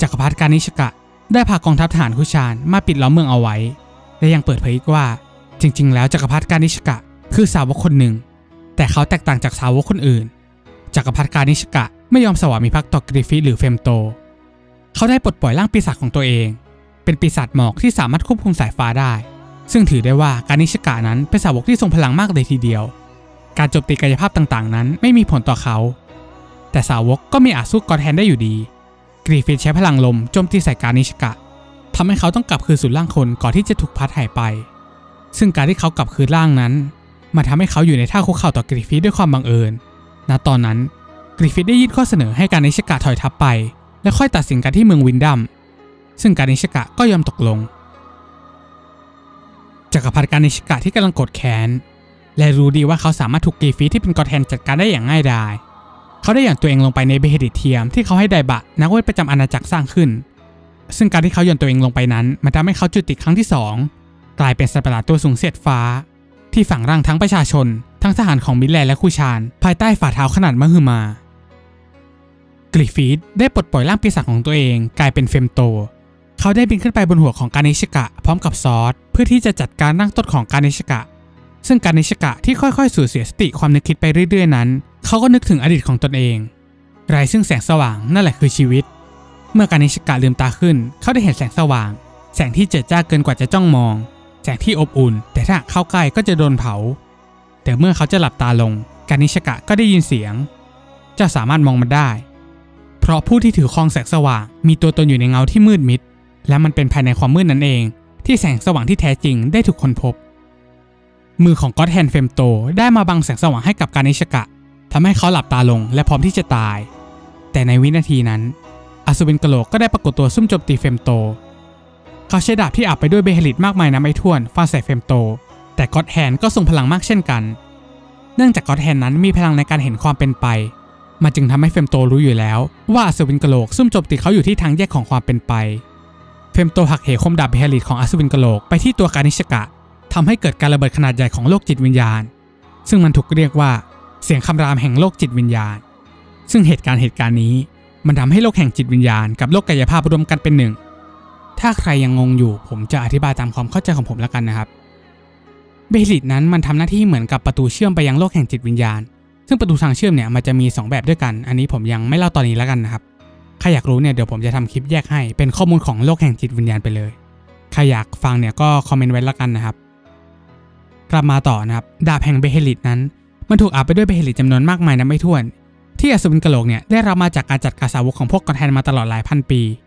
จักรพรรดิกานิชกะได้พากองทัพทหารคูชานมาปิดล้อมเมืองเอาไว้และยังเปิดเผยอีกว่าจริงๆแล้วจักรพรรดิกานิชกะคือสาวกคนหนึ่งแต่เขาแตกต่างจากสาวกคนอื่นจักรพรรดิกานิชกะไม่ยอมสวามิภักดิ์ต่อกริฟฟิธหรือเฟมโตเขาได้ปลดปล่อยร่างปีศาจของตัวเองเป็นปีศาจหมอกที่สามารถควบคุมสายฟ้าได้ซึ่งถือได้ว่ากานิชกะนั้นเป็นสาวกที่ทรงพลังมากเลยทีเดียวการโจมตีกายภาพต่างๆนั้นไม่มีผลต่อเขาแต่สาวกก็ไม่อาจสู้กอดแฮนได้อยู่ดีกริฟฟิธใช้พลังลมโจมตีใส่กานิชกะทำให้เขาต้องกลับคืนสู่ร่างคนก่อนที่จะถูกพัดหายไปซึ่งการที่เขากลับคืนร่างนั้นมาทำให้เขาอยู่ในท่าคุกเข่าต่อกริฟฟิธด้วยความบังเอิญณตอนนั้นกริฟฟิธได้ยื่นข้อเสนอให้กานิชกะถอยทัพไปและค่อยตัดสินกันที่เมืองวินดัมซึ่งกานิชกะก็ยอมตกลงจักรพรรดิกานิชกะที่กำลังกดแขนและรู้ดีว่าเขาสามารถถูกกริฟฟิธที่เป็นกอดแฮนจัดการได้อย่างง่ายดายเขาได้หย่อนตัวเองลงไปในเบเฮดิเทียมที่เขาให้ไดบะนักเวทประจำอาณาจักรสร้างขึ้นซึ่งการที่เขาหย่อนตัวเองลงไปนั้นมันทำให้เขาจุติครั้งที่2กลายเป็นสัตว์ประหลาดตัวสูงเสียดฟ้าที่ฝังร่างทั้งประชาชนทั้งทหารของมิดแลนด์และคูชานภายใต้ฝ่าเท้าขนาดมหึมากริฟฟิธได้ปลดปล่อยร่างปีศาจของตัวเองกลายเป็นเฟมโตเขาได้บินขึ้นไปบนหัวของกานิชกะพร้อมกับซอสเพื่อที่จะจัดการร่างต้นของกานิชกะซึ่งกานิชกะที่ค่อยๆสูญเสียสติความนึกคิดไปเรื่อยๆนั้นเขาก็นึกถึงอดีตของตนเองไร้ซึ่งแสงสว่างนั่นแหละคือชีวิตเมื่อกานิชกะลืมตาขึ้นเขาได้เห็นแสงสว่างแสงที่เจิดจ้าเกินกว่าจะจ้องมองแสงที่อบอุ่นแต่ถ้าเข้าใกล้ก็จะโดนเผาแต่เมื่อเขาจะหลับตาลงกานิชกะก็ได้ยินเสียงเจ้าสามารถมองมันได้เพราะผู้ที่ถือครองแสงสว่างมีตัวตนอยู่ในเงาที่มืดมิดและมันเป็นภายในความมืดนั่นเองที่แสงสว่างที่แท้จริงได้ถูกค้นพบมือของก็อดแฮนเฟมโตได้มาบังแสงสว่างให้กับกานิชกะทำให้เขาหลับตาลงและพร้อมที่จะตายแต่ในวินาทีนั้น อัศวินกะโหลกก็ได้ปรากฏตัวซุ่มโจมตีเฟมโตเขาใช้ดาบที่อาบไปด้วยเบเฮลิตมากมายน้ำไม่ท่วนฟาดใส่เฟมโตแต่ก็อดแฮนก็ทรงพลังมากเช่นกันเนื่องจากก็อดแฮนนั้นมีพลังในการเห็นความเป็นไปมันจึงทำให้เฟมโตรู้อยู่แล้วว่าอัศวินกะโหลกซุ่มโจมตีเขาอยู่ที่ทางแยกของความเป็นไปเฟมโตหักเหคมดาบเบเฮลิตของอัศวินกะโหลกไปที่ตัวกานิชกะทำให้เกิดการระเบิดขนาดใหญ่ของโลกจิตวิญญาณซึ่งมันถูกเรียกว่าเสียงคำรามแห่งโลกจิตวิญญาณซึ่งเหตุการณ์นี้มันทำให้โลกแห่งจิตวิญญาณกับโลกกายภาพรวมกันเป็นหนึ่งถ้าใครยังงงอยู่ผมจะอธิบายตามความเข้าใจของผมแล้วกันนะครับเบเฮลิตนั้นมันทำหน้าที่เหมือนกับประตูเชื่อมไปยังโลกแห่งจิตวิญญาณซึ่งประตูทางเชื่อมเนี่ยมันจะมี2แบบด้วยกันอันนี้ผมยังไม่เล่าตอนนี้แล้วกันนะครับใครอยากรู้เนี่ยเดี๋ยวผมจะทำคลิปแยกให้เป็นข้อมูลของโลกแห่งจิตวิญญาณไปเลยใครอยากฟังเนี่ยก็คอมเมนต์ไว้แล้วกันนะครับกลับมาต่อนะครับดาบแห่งเบเฮลิตนั้นมันถูกอาบไปด้วยเบเฮลิตจำนวนมากมายนับไม่ถ้วนที่อัศวินกะโหลกเนี่ยได้รับมาจากการจัดการสาวกของพวกกอดแฮนมาตลอดหลายพันปีเ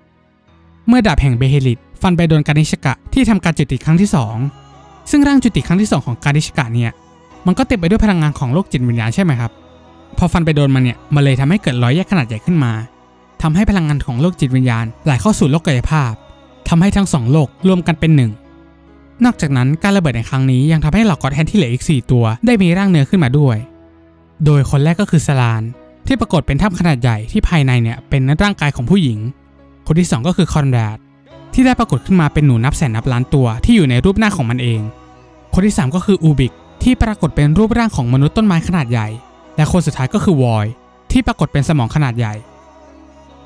มื่อดาบแห่งเบเฮลิตฟันไปโดนกานิชกะที่ทำการจุติครั้งที่2ซึ่งร่างจุติครั้งที่2ของกานิชกะเนี่ยมันก็เต็มไปด้วยพลังงานของโลกจิตวิญญาณใช่ไหมครับพอฟันไปโดนมันเนี่ยมันเลยทำให้เกิดรอยแยกขนาดใหญ่ขึ้นมาทำให้พลังงานของโลกจิตวิญญาณไหลเข้าสู่โลกกายภาพทำให้ทั้ง2โลกรวมกันเป็นหนึ่งนอกจากนั้นการระเบิดในครั้งนี้ยังทำให้เหล่ากอดแฮนที่เหลืออีก4ตัวได้มีร่างเนื้อขึ้นมาด้วยโดยคนแรกก็คือซาลานที่ปรากฏเป็นถ้ำขนาดใหญ่ที่ภายในเนี่ยเป็นร่างกายของผู้หญิงคนที่2ก็คือคอนราดที่ได้ปรากฏขึ้นมาเป็นหนูนับแสนนับล้านตัวที่อยู่ในรูปหน้าของมันเองคนที่3ก็คืออูบิกที่ปรากฏเป็นรูปร่างของมนุษย์ต้นไม้ขนาดใหญ่และคนสุดท้ายก็คือวอยที่ปรากฏเป็นสมองขนาดใหญ่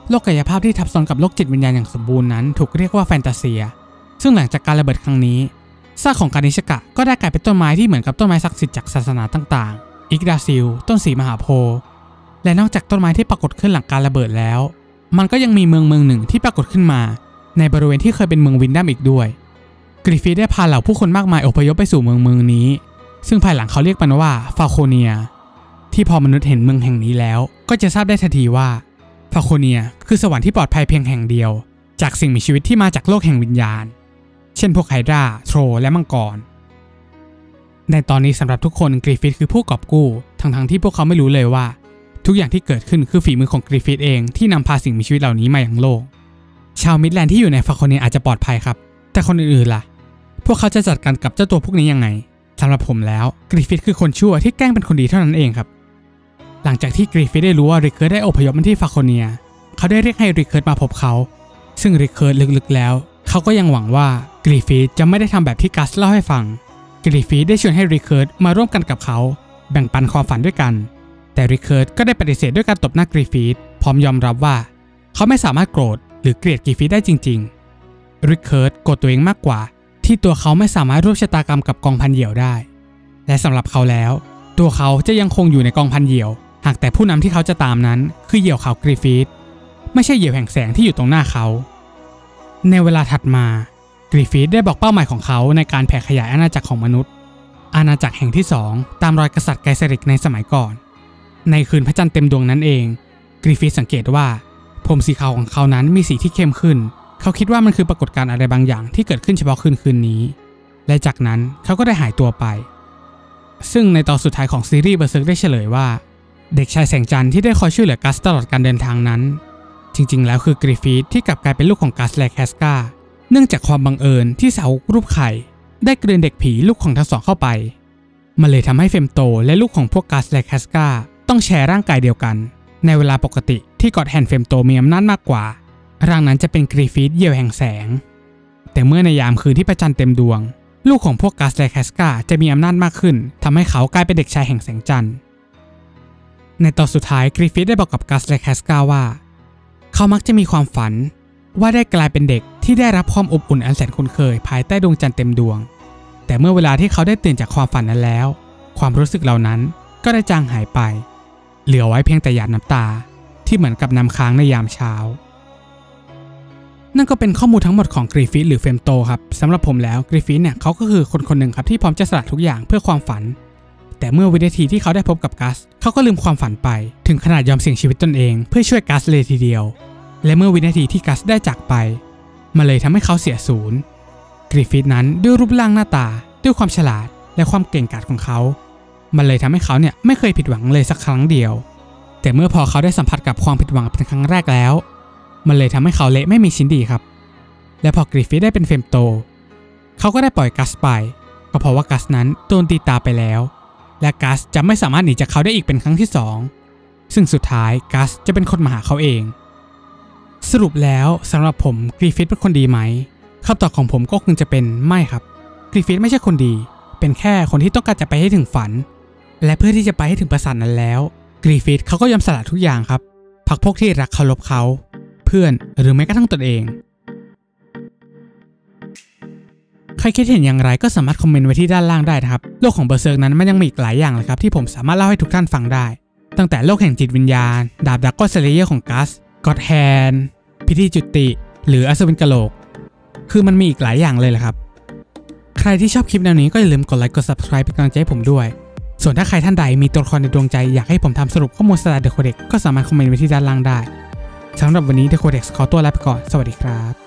โลกกายภาพที่ทับซ้อนกับโลกจิตวิญญาณอย่างสมบูรณ์นั้นถูกเรียกว่าแฟนตาเซียซึ่งหลังจากการระเบิดครั้งนี้ซากของกานิชกะก็ได้กลายเป็นต้นไม้ที่เหมือนกับต้นไม้ศักดิ์สิทธิ์จากศาสนาต่างๆอิกดาซิลต้นสีมหาโพธิ์และนอกจากต้นไม้ที่ปรากฏขึ้นหลังการระเบิดแล้วมันก็ยังมีเมืองหนึ่งที่ปรากฏขึ้นมาในบริเวณที่เคยเป็นเมืองวินดัมอีกด้วยกริฟฟิธได้พาเหล่าผู้คนมากมายอพยพไปสู่เมืองนี้ซึ่งภายหลังเขาเรียกมันว่าฟาโคเนียที่พอมนุษย์เห็นเมืองแห่งนี้แล้วก็จะทราบได้ทันทีว่าฟาโคเนียคือสวรรค์ที่ปลอดภัยเพียงแห่งเดียวจากสิ่งมีชีวิตที่มาจากโลกแห่งวิญญาณเช่นพวกไฮดราโทรและมังกรในตอนนี้สำหรับทุกคนกริฟฟิธคือผู้กอบกู้ทั้งที่พวกเขาไม่รู้เลยว่าทุกอย่างที่เกิดขึ้นคือฝีมือของกริฟฟิธเองที่นำพาสิ่งมีชีวิตเหล่านี้มาอย่างโลกชาวมิดแลนด์ที่อยู่ในฟาโคเนียอาจจะปลอดภัยครับแต่คนอื่นๆล่ะพวกเขาจะจัดการกับเจ้าตัวพวกนี้ยังไงสำหรับผมแล้วกริฟฟิธคือคนชั่วที่แกล้งเป็นคนดีเท่านั้นเองครับหลังจากที่กริฟฟิธได้รู้ว่าริคเคิร์ดได้อพยพมาที่ฟาโคเนียเขาได้เรียกให้ริคเคิร์ดมาพบเขาซึ่งริคเคิร์ดลึกๆแล้วเขาก็ยังหวังว่ากริฟฟิธจะไม่ได้ทำแบบที่กัสเล่าให้ฟังกริฟฟิธได้ชวนให้ริคเคิร์ดมาร่วมกันกับเขาแบ่งปันความฝันด้วยกันแต่ริคเคิร์ดก็ได้ปฏิเสธด้วยการตบหน้ากริฟฟิธพร้อมยอมรับว่าเขาไม่สามารถโกรธหรือเกลียดกริฟฟิธได้จริงๆริคเคิร์ดโกรธตัวเองมากกว่าที่ตัวเขาไม่สามารถร่วมชะตากรรมกับกองพันเหยี่ยวได้และสำหรับเขาแล้วตัวเขาจะยังคงอยู่ในกองพันเหยี่ยวหากแต่ผู้นำที่เขาจะตามนั้นคือเหยี่ยวขาวกริฟฟิธไม่ใช่เหยี่ยวแห่งแสงที่อยู่ตรงหน้าเขาในเวลาถัดมากริฟฟิธได้บอกเป้าหมายของเขาในการแผ่ขยายอาณาจักรของมนุษย์อาณาจักรแห่งที่2ตามรอยกษัตริย์ไกเซริกในสมัยก่อนในคืนพระจันทร์เต็มดวงนั้นเองกริฟฟิธสังเกตว่าผมสีขาวของเขานั้นมีสีที่เข้มขึ้นเขาคิดว่ามันคือปรากฏการณ์อะไรบางอย่างที่เกิดขึ้นเฉพาะคืนนี้และจากนั้นเขาก็ได้หายตัวไปซึ่งในตอนสุดท้ายของซีรีส์เบอร์เซิร์กได้เฉลยว่าเด็กชายแสงจันทร์ที่ได้คอยช่วยเหลือกัสตลอดการเดินทางนั้นจริงๆแล้วคือกริฟฟิธที่กลับกลายเป็นลูกของกัสและแคสกาเนื่องจากความบังเอิญที่เสารูปไข่ได้กลืนเด็กผีลูกของทั้งสองเข้าไปมันเลยทำให้เฟมโตและลูกของพวกกัสและแคสกาต้องแชร์ร่างกายเดียวกันในเวลาปกติที่กอดแฮนเฟมโตมีอำนาจมากกว่าร่างนั้นจะเป็นกริฟฟิธเหยี่ยวแห่งแสงแต่เมื่อในยามคืนที่พระจันทร์เต็มดวงลูกของพวกกัสและแคสกาจะมีอำนาจมากขึ้นทำให้เขากลายเป็นเด็กชายแห่งแสงจันทร์ในตอนสุดท้ายกริฟฟิธได้บอกกับกัสและแคสกาว่าเขามักจะมีความฝันว่าได้กลายเป็นเด็กที่ได้รับความอบอุ่นอันแสนคุ้นเคยภายใต้ดวงจันทร์เต็มดวงแต่เมื่อเวลาที่เขาได้ตื่นจากความฝันนั้นแล้วความรู้สึกเหล่านั้นก็ได้จางหายไปเหลือไว้เพียงแต่หยาดน้ำตาที่เหมือนกับน้ำค้างในยามเช้านั่นก็เป็นข้อมูลทั้งหมดของกริฟฟิธหรือเฟมโตครับสำหรับผมแล้วกริฟฟิธเนี่ยเขาก็คือคนๆหนึ่งครับที่พร้อมจะสละทุกอย่างเพื่อความฝันแต่เมื่อวินาทีที่เขาได้พบกับกัสเขาก็ลืมความฝันไปถึงขนาดยอมเสี่ยงชีวิตตนเองเพื่อช่วยกัสเลยทีเดียวและเมื่อวินาทีที่กัสได้จากไปมันเลยทำให้เขาเสียศูนย์กริฟฟิธนั้นด้วยรูปร่างหน้าตาด้วยความฉลาดและความเก่งกาจของเขามันเลยทำให้เขาเนี่ยไม่เคยผิดหวังเลยสักครั้งเดียวแต่เมื่อพอเขาได้สัมผัสกับความผิดหวังเป็นครั้งแรกแล้ว มันเลยทำให้เขาเละไม่มีชิ้นดีครับและพอกริฟฟิธได้เป็นเฟมโตเขาก็ได้ปล่อยกัสไปก็เพราะว่ากัสนั้นโดนตีตาไปแล้วและกัสจะไม่สามารถหนีจากเขาได้อีกเป็นครั้งที่2ซึ่งสุดท้ายกัสจะเป็นคนมาหาเขาเองสรุปแล้วสำหรับผมกริฟฟิธเป็นคนดีไหมคำตอบของผมก็คงจะเป็นไม่ครับกริฟฟิธไม่ใช่คนดีเป็นแค่คนที่ต้องการจะไปให้ถึงฝันและเพื่อที่จะไปให้ถึงปราสาทนั้นแล้วกริฟฟิธเขาก็ยอมสละทุกอย่างครับพรรคพวกที่รักเคารพเขาเพื่อนหรือแม้กระทั่งตนเองใครคิดเห็นอย่างไรก็สามารถคอมเมนต์ไว้ที่ด้านล่างได้นะครับโลกของเบอร์เซิร์กนั้นมันยังมีอีกหลายอย่างเลยครับที่ผมสามารถเล่าให้ทุกท่านฟังได้ตั้งแต่โลกแห่งจิตวิญญาณดาบดากอนเซเลเยอร์ของกัสกอดแฮนพิธีจุติหรืออัศวินกะโหลกคือมันมีอีกหลายอย่างเลยแหละครับใครที่ชอบคลิปแนวนี้ก็อย่าลืมกดไลค์กด Subscribe เป็นกำลังใจให้ผมด้วยส่วนถ้าใครท่านใดมีตัวละครในดวงใจอยากให้ผมทำสรุปข้อมูลสตาร์เดอะโคเด็กก็สามารถคอมเมนต์ไว้ที่ด้านล่างได้สำหรับวันนี้เดอะโคเด็กขอตัวลาไปก่อนสวัสดีครับ